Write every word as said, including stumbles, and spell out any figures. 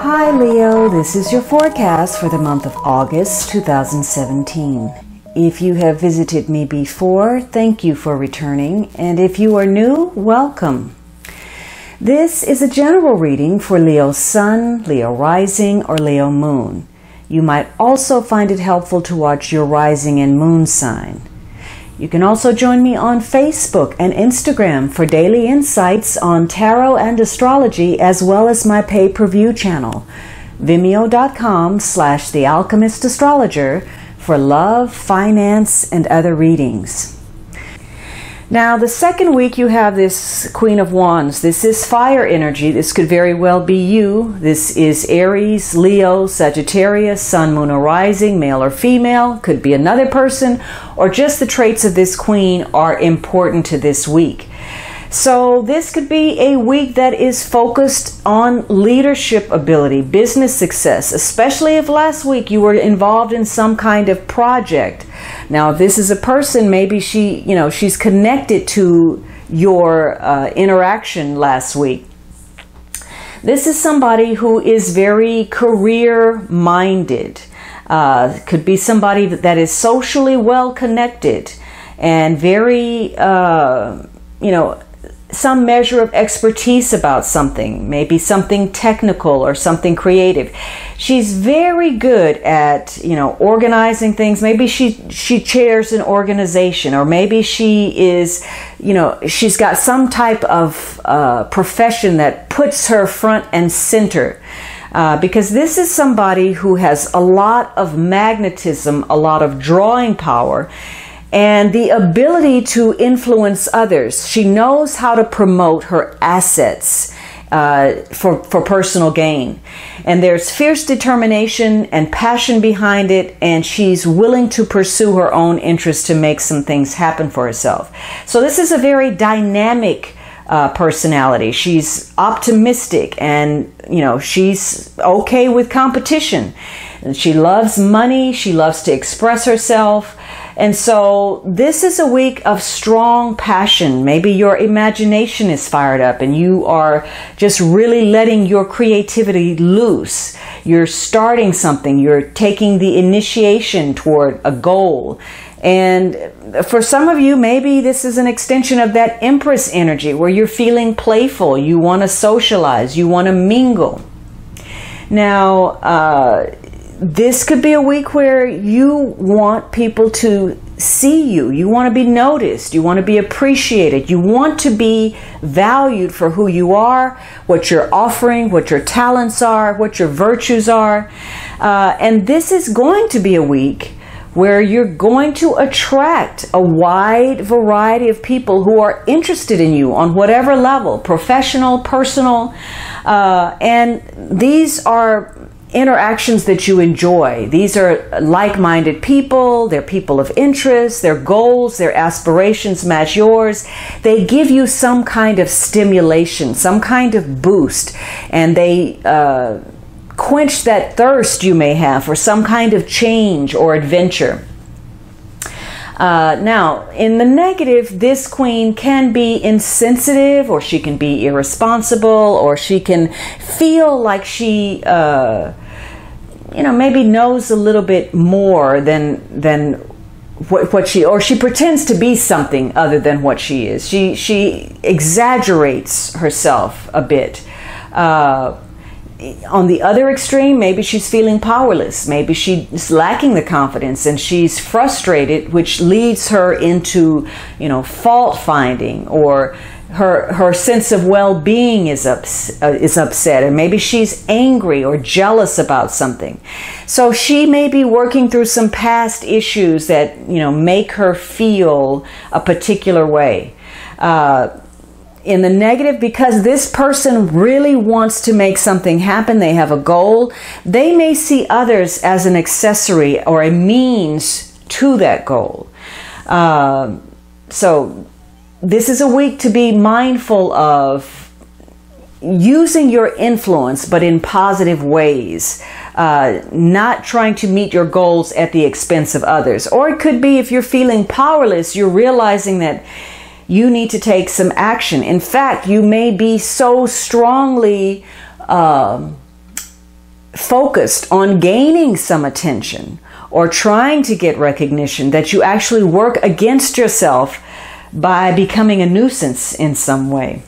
Hi Leo, this is your forecast for the month of August two thousand seventeen. If you have visited me before, thank you for returning, and if you are new, welcome. This is a general reading for Leo Sun, Leo Rising, or Leo Moon. You might also find it helpful to watch your rising and moon sign. You can also join me on Facebook and Instagram for daily insights on tarot and astrology, as well as my pay-per-view channel, vimeo.com slash The Alchemist Astrologer, for love, finance, and other readings. Now, the second week you have this Queen of Wands. This is fire energy. This could very well be you. This is Aries, Leo, Sagittarius, Sun, Moon, or Rising, male or female. Could be another person, or just the traits of this Queen are important to this week. So this could be a week that is focused on leadership ability, business success, especially if last week you were involved in some kind of project. Now, if this is a person, maybe she, you know, she's connected to your uh, interaction last week. This is somebody who is very career-minded. Uh, could be somebody that is socially well-connected and very, uh, you know, some measure of expertise about something, maybe something technical or something creative. She's very good at, you know, organizing things. Maybe she she chairs an organization, or maybe she is, you know, she's got some type of uh, profession that puts her front and center. Uh, because this is somebody who has a lot of magnetism, a lot of drawing power, and the ability to influence others. She knows how to promote her assets uh, for, for personal gain. And there's fierce determination and passion behind it, and she's willing to pursue her own interests to make some things happen for herself. So this is a very dynamic uh, personality. She's optimistic, and, you know, she's okay with competition. And she loves money. She loves to express herself. And so this is a week of strong passion. Maybe your imagination is fired up and you are just really letting your creativity loose. You're starting something. You're taking the initiation toward a goal. And for some of you, maybe this is an extension of that Empress energy where you're feeling playful. You want to socialize. You want to mingle. Now, uh, this could be a week where you want people to see you. You want to be noticed. You want to be appreciated. You want to be valued for who you are, what you're offering, what your talents are, what your virtues are. Uh, and this is going to be a week where you're going to attract a wide variety of people who are interested in you on whatever level, professional, personal. Uh, and these are interactions that you enjoy. These are like-minded people. They're people of interest. Their goals, their aspirations match yours. They give you some kind of stimulation, some kind of boost, and they uh, quench that thirst you may have for some kind of change or adventure. Uh, now, in the negative, this queen can be insensitive, or she can be irresponsible, or she can feel like she, uh, you know, maybe knows a little bit more than than what, what she, or she pretends to be something other than what she is. She she exaggerates herself a bit. Uh, On the other extreme, maybe she's feeling powerless. Maybe she's lacking the confidence and she's frustrated, which leads her into, you know, fault finding, or her her sense of well-being is ups, uh, is upset, and maybe she's angry or jealous about something. So she may be working through some past issues that, you know, make her feel a particular way. Uh, In the negative, because this person really wants to make something happen, they have a goal, they may see others as an accessory or a means to that goal. Uh, so this is a week to be mindful of using your influence, but in positive ways, uh, not trying to meet your goals at the expense of others. Or it could be if you're feeling powerless, you're realizing that you need to take some action. In fact, you may be so strongly uh, focused on gaining some attention or trying to get recognition that you actually work against yourself by becoming a nuisance in some way.